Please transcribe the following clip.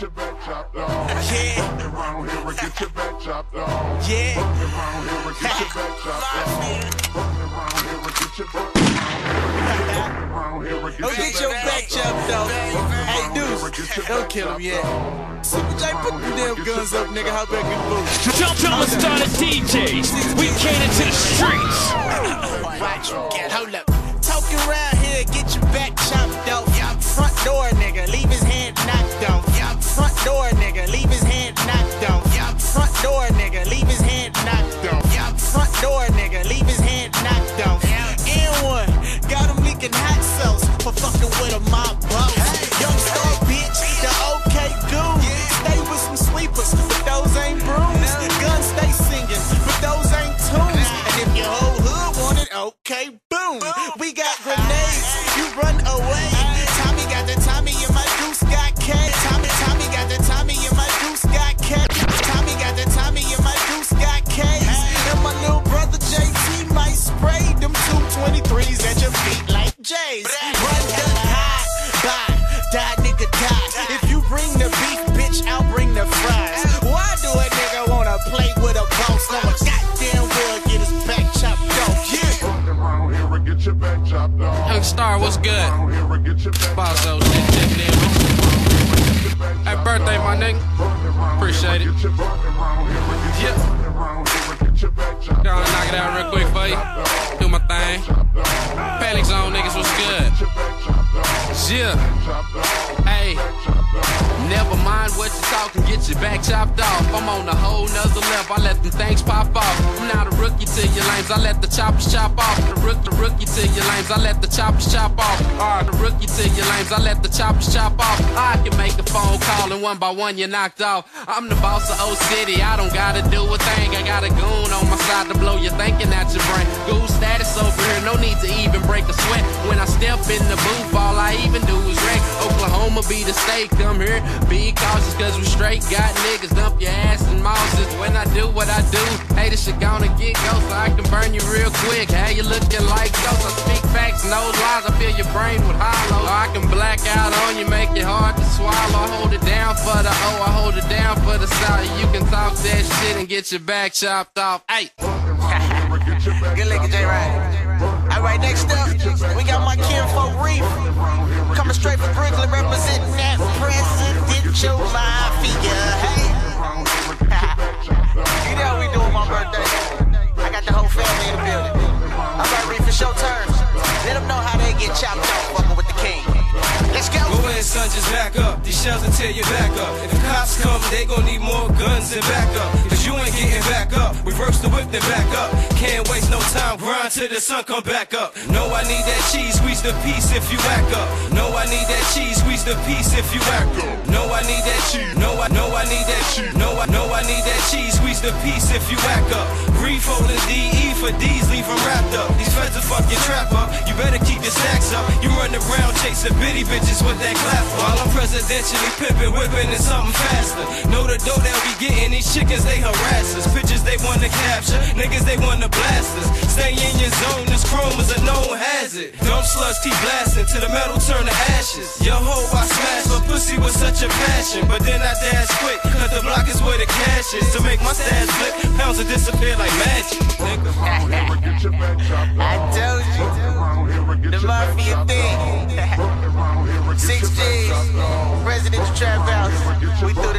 get your back chopped off. Yeah. Fuck around here and get your back chopped off. Yeah. Fuck around here and get your back chopped off. Fuck around here and get your back chopped off. Don't get your back chopped off. Hey, dudes, don't kill him yet. Super J, put them damn guns up, nigga. How back and move. Jump on and start a DJ. We cater to the streets. Watch you get, hold up. Talking around here, get your back chopped off. Front door, nigga, leave his head knocked off. Front door, nigga, leave his head knocked off. Front door, nigga, leave his head knocked off. Front door, nigga, leave his head knocked off. And one, got him leaking hot sauce for fucking with a mob boss. Young Star, bitch, the okay dude. Stay with some sleepers, but those ain't brooms. Guns stay singing, but those ain't tunes. And if your whole hood want it, okay, boom. We got grenades, you run away. Young Star, what's good? Bozo, shit, happy birthday, my nigga. Appreciate it. Yep. Y'all knock it out real quick for you. Do my thing. Panic Zone niggas, what's good? Yeah. Hey. Never mind what you talking, get your back chopped off. I'm on a whole nother level, I let them things pop off. I'm not a rookie to your lanes, I let the choppers chop off. The rookie to your lanes, I let the choppers chop off. The rookie to your lanes, I let the choppers chop off. I can make a phone call and one by one you knocked off. I'm the boss of Old City, I don't gotta do a thing. I got a goon on my side to blow your thinking out your brain. Goon status over here, no need to even break a sweat. When I step in the booth, all I even do is wreck. Oklahoma be the state, come here, be cautious, cause we straight got niggas, dump your ass in mosses. When I do what I do, hey, this shit gonna get ghost, so I can burn you real quick. Hey, you looking like ghosts, I speak facts, no lies, I fill your brain with hollow. I can black out on you, make it hard to swallow. I hold it down for the O, I hold it down for the South. You can talk that shit and get your back chopped off, hey. Good looking, J-Ride. Alright, next up, we got my kinfolk Reef, coming straight from Brooklyn, representing that presidential mafia. Hey, you know how we doing my birthday. I got the whole family in the building. Alright, Reef, it's your turn. Let them know how they get chopped off, fucking with the king. Let's go. Go ahead, son, just back up. These shells will tear your back up. If the cops come, they gon' need more guns and backup. Cause you ain't getting back up. Reverse the whip, then back up. Can't waste no time, grind till the sun come back up. No, I need that cheese, squeeze the piece if you act up. No, I need that cheese, squeeze the piece if you act up. No, I need that cheese. No, I need that cheese. No, I need that cheese, squeeze the piece if you act up. Refold and DE for D's, leave them wrapped up. These feds will fuck your trap up. You better keep your stacks up. You run around chasing bitty bitches with that clap. While I'm presidentially pimping, whipping and something faster. Know the dough that we getting, these chickens they harass us. Pictures they wanna capture, niggas they wanna blast us. Stay in your zone, this chrome is a known hazard. Dumb slugs keep blasting till the metal turn to ashes. Yo ho, I smash my pussy with such a passion. But then I dash quick, cause the block is where the cash is. To make my stash flip, pounds will disappear like magic. Nigga. I told you, the mafia thing. 6 G's, Presidential Trap House, we do